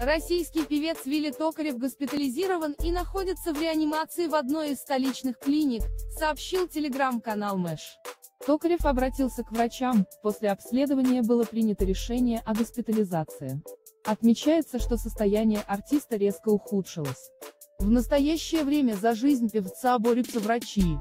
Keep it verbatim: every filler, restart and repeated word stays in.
Российский певец Вилли Токарев госпитализирован и находится в реанимации в одной из столичных клиник, сообщил телеграм-канал Mash. Токарев обратился к врачам, после обследования было принято решение о госпитализации. Отмечается, что состояние артиста резко ухудшилось. В настоящее время за жизнь певца борются врачи.